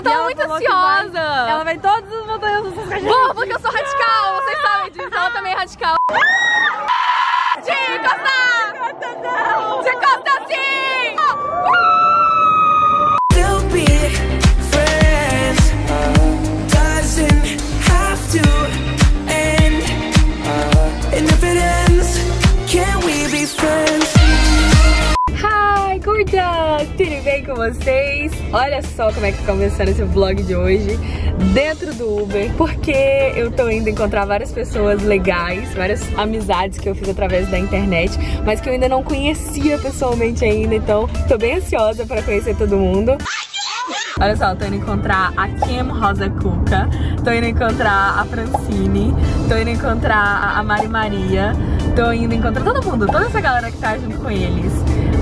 Eu tava muito ansiosa. Ela vai em todas as montanhas russas com a gente. Bom, porque eu sou radical, vocês sabem disso. Ela também é radical. De encostar! De encostar não! De encostar sim! Hi, gorda! Tudo bem com vocês? Olha só como é que tá começando esse vlog de hoje dentro do Uber, porque eu tô indo encontrar várias pessoas legais, várias amizades que eu fiz através da internet, mas que eu ainda não conhecia pessoalmente ainda, então tô bem ansiosa pra conhecer todo mundo. Olha só, tô indo encontrar a Kim Rosa Cuca, tô indo encontrar a Francine, tô indo encontrar a Mari Maria, tô indo encontrar todo mundo, toda essa galera que tá junto com eles.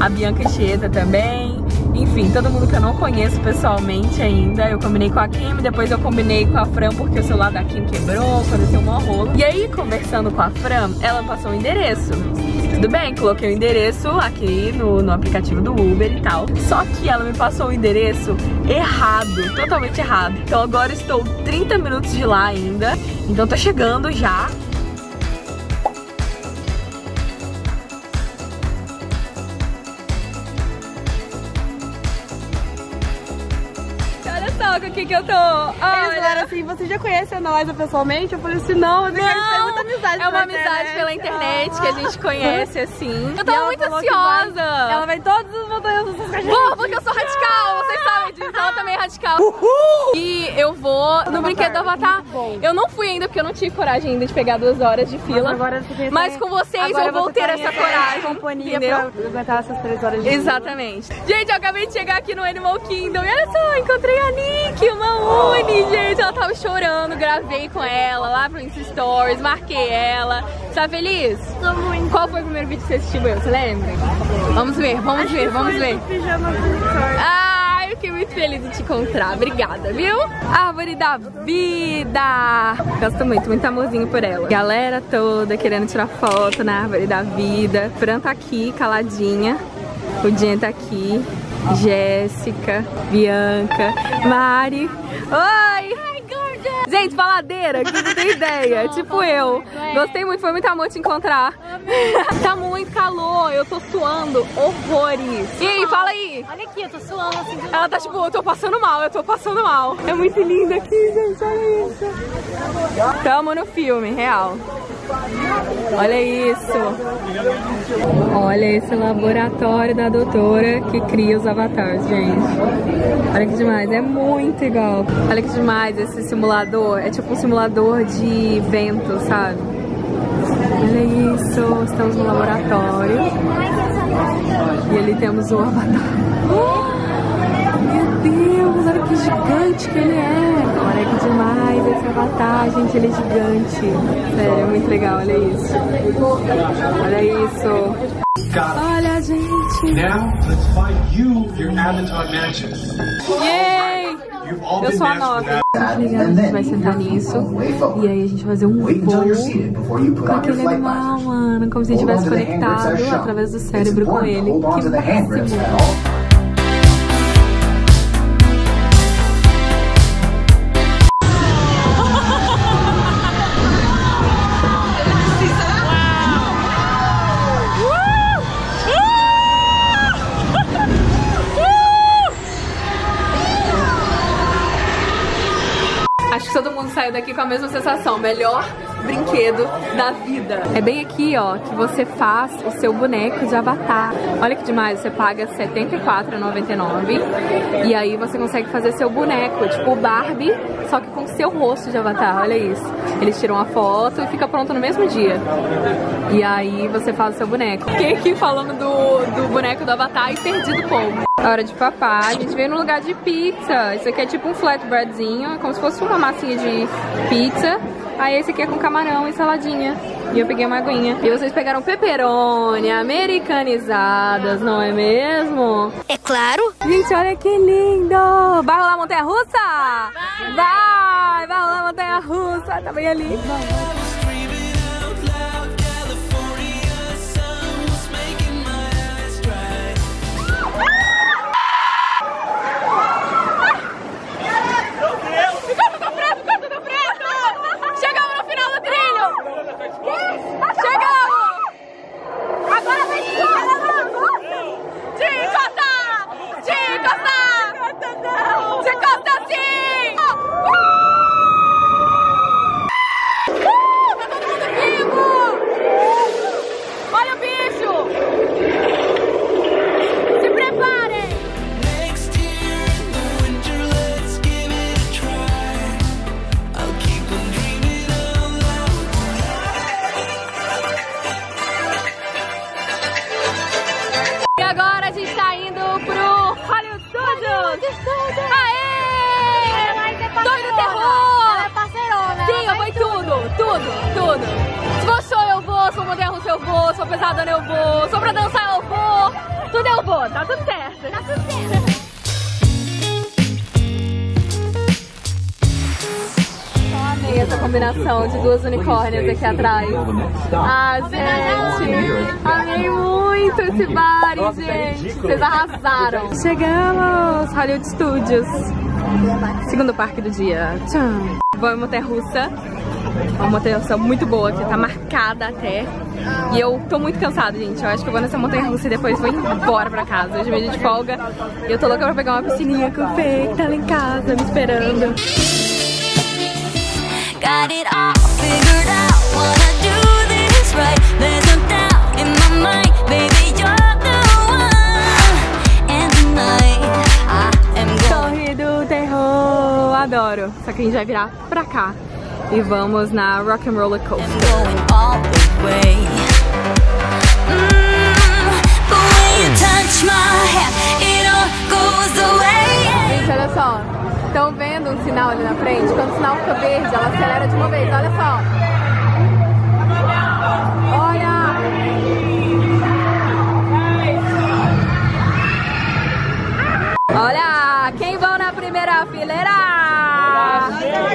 A Bianca e Anchieta também, enfim, todo mundo que eu não conheço pessoalmente ainda. Eu combinei com a Kim, depois eu combinei com a Fran porque o celular da Kim quebrou, aconteceu um maior rolo. E aí, conversando com a Fran, ela passou o endereço. Tudo bem, coloquei o endereço aqui no aplicativo do Uber e tal. Só que ela me passou o endereço errado, totalmente errado. Então agora estou 30 minutos de lá ainda, então tô chegando já. O que eu tô? Olha. Eles falaram assim, você já conhece a Noiza pessoalmente? Eu falei assim, não, eu tenho muita amizade. É uma amizade pela internet que a gente conhece, assim. Eu tava muito ansiosa. Ela vai em todas as montanhas russas com a gente. Bom, porque eu sou radical, vocês sabem disso. Ela também é radical. Uhul! E eu vou no brinquedo do Avatar. Eu não fui ainda, porque eu não tive coragem ainda de pegar 2 horas de fila. Mas com vocês eu vou ter essa coragem. Companhia pra aguentar essas 3 horas de fila. Exatamente. Gente, eu acabei de chegar aqui no Animal Kingdom. E olha só, encontrei a Nikki. Que uma uni, gente, ela tava chorando, gravei com ela lá pro Insta Stories, marquei ela. Você tá feliz? Tô muito. Qual foi o primeiro vídeo que você assistiu, você lembra? Vamos ver. Ai, eu fiquei muito feliz de te encontrar, obrigada, viu? Árvore da vida! Gosto muito, muito amorzinho por ela. Galera toda querendo tirar foto na Árvore da Vida. Fran tá aqui, caladinha. O Geen tá aqui. Jéssica, Bianca, Mari. Oi! Ai, gorda! Gente, baladeira, que não tem ideia. Não, tipo eu. Gostei muito, foi muito amor te encontrar. Tá muito calor, eu tô suando horrores. E aí, fala aí. Olha aqui, eu tô suando assim. Ela tá tipo, eu tô passando mal. É muito linda aqui, gente, olha isso. Tamo no filme, real. Olha isso. Olha esse laboratório da doutora que cria os avatars, gente. Olha que demais, é muito igual. Olha que demais esse simulador. É tipo um simulador de vento, sabe? Olha isso, estamos no laboratório. E ali temos o avatar. Meu Deus, olha que gigante que ele é. Olha que demais esse avatar, gente, ele é gigante. Sério, é muito legal, olha isso. Olha isso. Olha, gente. Now, let's find you, your avatar matches. Yay! Eu sou a 9. A gente vai sentar nisso e aí a gente vai fazer um voo com aquele animal, mano. Como se ele tivesse conectado através do cérebro com ele. Que máximo. Saiu daqui com a mesma sensação, melhor brinquedo da vida. É bem aqui, ó, que você faz o seu boneco de avatar. Olha que demais, você paga R$74,99 e aí você consegue fazer seu boneco, tipo Barbie, só que com seu rosto de avatar, olha isso. Eles tiram a foto e fica pronto no mesmo dia. E aí você faz o seu boneco. Fiquei aqui falando do boneco do avatar e perdi do povo. Hora de papar, a gente veio no lugar de pizza. Isso aqui é tipo um flatbreadzinho, é como se fosse uma massinha de pizza. Aí esse aqui é com camarão e saladinha. E eu peguei uma aguinha. E vocês pegaram pepperoni, americanizadas, não é mesmo? É claro! Gente, olha que lindo! Vai rolar montanha-russa? Vai! Vai rolar montanha-russa! Tá bem ali! baixo eu vou, sou pesadona eu vou, sou pra dançar eu vou, tudo eu vou, tá tudo certo. Tá tudo certo. Amei essa combinação de duas unicórnias aqui atrás. Ah, gente, amei muito esse bar, gente. Vocês arrasaram. Chegamos, Hollywood Studios. Segundo parque do dia. Tchau. Vou em montanha-russa. Uma montanha-russa muito boa aqui, tá marcada até. E eu tô muito cansada, gente. Eu acho que eu vou nessa montanha-russa e depois vou embora pra casa. Hoje é dia de folga e eu tô louca pra pegar uma piscininha com o Fê, que tá lá em casa me esperando. Got it all figured out, wanna do this right. There's no doubt in my mind, baby, you're the one. And tonight, I am going. Torre do terror, adoro. Só que a gente vai virar pra cá e vamos na Rock'n'Roller Coaster. I'm going all the way. The way you touch my head, it all goes away. Gente, olha só. Estão vendo um sinal ali na frente? Quando o sinal fica verde, ela acelera de uma vez. Olha só. Olha. Olha, quem vão na primeira fileira?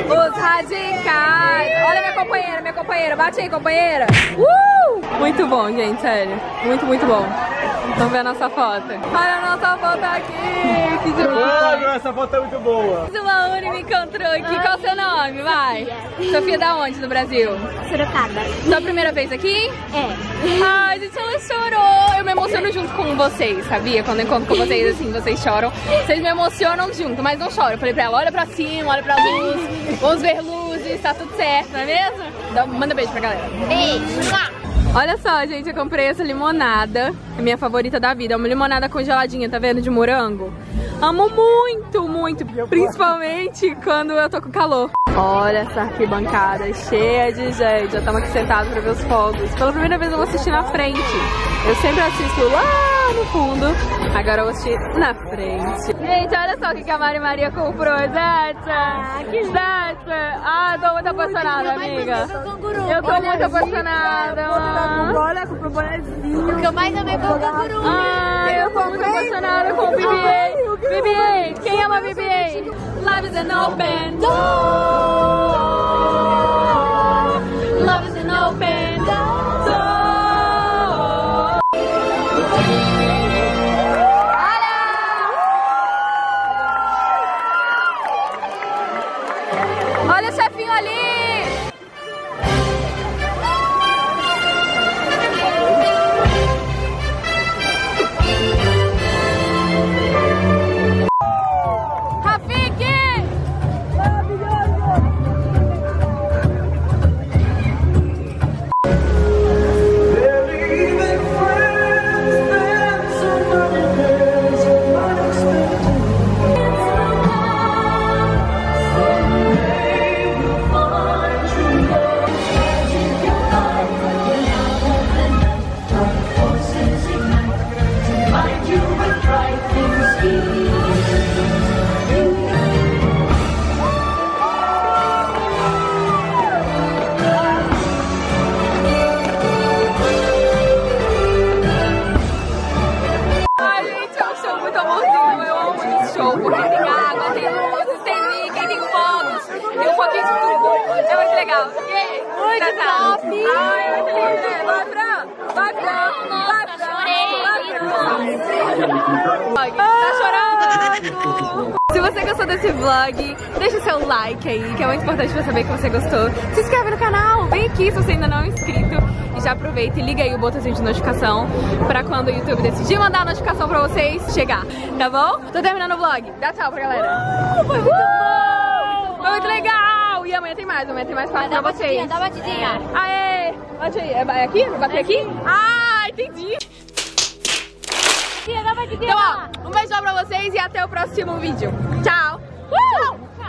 Os radicais. Olha minha companheira. Bate aí, companheira. Muito bom, gente, sério. Muito, muito bom. Vamos ver a nossa foto. Olha a nossa foto aqui, que demais. Essa foto é muito boa. Uma Uni me encontrou aqui. Oi. Qual é o seu nome? Vai. Sofia. Sofia, da onde no Brasil? Sorocaba. Sua primeira vez aqui? É. Ai, gente, ela chorou. Eu me emociono junto com vocês, sabia? Quando eu encontro com vocês, assim, vocês choram. Vocês me emocionam junto, mas não choram. Eu falei pra ela, olha pra cima, olha pra luz. Vamos ver luzes, tá tudo certo, não é mesmo? Então, manda um beijo pra galera. Beijo. Olha só, gente, eu comprei essa limonada, minha favorita da vida. É uma limonada congeladinha, tá vendo? De morango. Amo muito, muito. Principalmente quando eu tô com calor. Olha essa arquibancada cheia de gente. Já estamos aqui sentados pra ver os fogos. Pela primeira vez eu vou assistir na frente. Eu sempre assisto lá no fundo. Agora eu vou assistir na frente. Gente, olha só o que a Mari Maria comprou. Jéssica! Que Jéssica! Ah, tô muito apaixonada, amiga. Eu tô muito apaixonada, mano. Olha, comprou bonezinho. O que eu mais amei foi o canguru. Ai, eu tô muito apaixonada com o BBA. BBA, quem ama BBA? Love is an open door. Love is an open door. Olha! Olha o chefinho ali! Esse vlog, deixa o seu like aí, que é muito importante pra saber que você gostou. Se inscreve no canal, vem aqui se você ainda não é inscrito. E já aproveita e liga aí o botãozinho de notificação pra quando o YouTube decidir mandar a notificação pra vocês chegar, tá bom? Tô terminando o vlog, dá tchau pra galera. Foi muito bom! Foi muito legal! E amanhã tem mais parte pra vocês. Dá batidinha. Aê! Bate aí, é aqui? Bater aqui? Ah, entendi! Então ó, um beijão pra vocês e até o próximo vídeo. Tchau! Woo!